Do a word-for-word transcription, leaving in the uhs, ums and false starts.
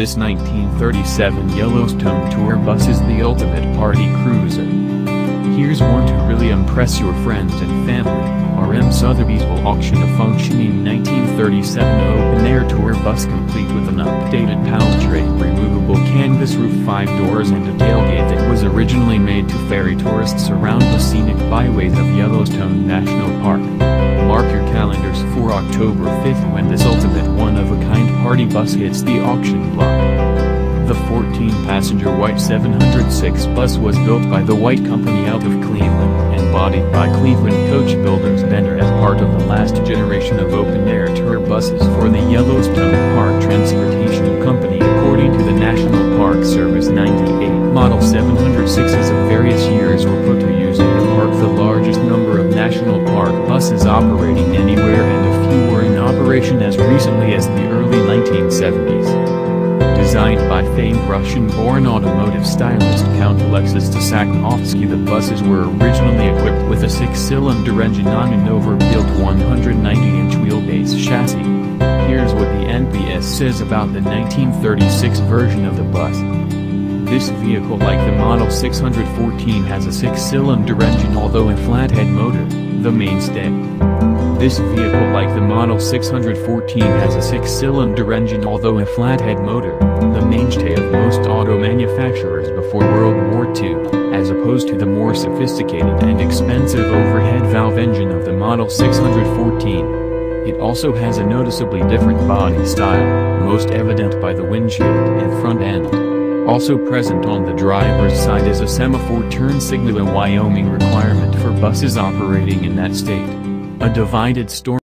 This nineteen thirty-seven Yellowstone tour bus is the ultimate party cruiser. Here's one to really impress your friends and family. R M Sotheby's will auction a functioning nineteen thirty-seven open-air tour bus complete with an updated powertrain, removable canvas roof, five doors and a tailgate that was originally made to ferry tourists around the scenic byways of Yellowstone National Park. Mark your calendars for October fifth when this ultimate one-of-a-kind party bus hits the auction block. The fourteen passenger White seven oh six bus was built by the White Company out of Cleveland and bodied by Cleveland Coach Builders Bender as part of the last generation of open-air tour buses for the Yellowstone Park Transportation Company. According to the National Park Service, ninety-eight Model seven oh sixes of various years were put to use in the park, the largest number of National Park buses operating anywhere, and a few were in operation as recently as the early nineteen seventies. Designed by famed Russian-born automotive stylist Count Alexis de Sakhnoffsky, the buses were originally equipped with a six-cylinder engine on an overbuilt one hundred ninety inch wheelbase chassis. Here's what the N P S says about the nineteen thirty-six version of the bus. This vehicle, like the Model six hundred fourteen, has a six-cylinder engine, although a flathead motor, the mainstay. This vehicle, like the Model six hundred fourteen, has a six-cylinder engine, although a flathead motor, the mainstay of most auto manufacturers before World War Two, as opposed to the more sophisticated and expensive overhead valve engine of the Model six hundred fourteen. It also has a noticeably different body style, most evident by the windshield and front end. Also present on the driver's side is a semaphore turn signal, a Wyoming requirement for buses operating in that state. A divided storm